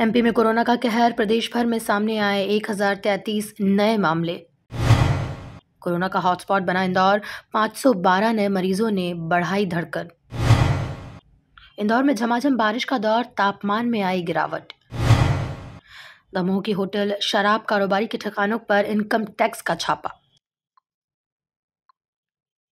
MP में corona का कहर, प्रदेश भर में सामने आए 1033 नए मामले। कोरोना का हॉटस्पॉट बना इंदौर, 512 नए मरीजों ने बढ़ाई धड़कन। इंदौर में झमाझम बारिश का दौर, तापमान में आई गिरावट। दमोह की होटल शराब कारोबारी के ठिकानों पर इनकम टैक्स का छापा।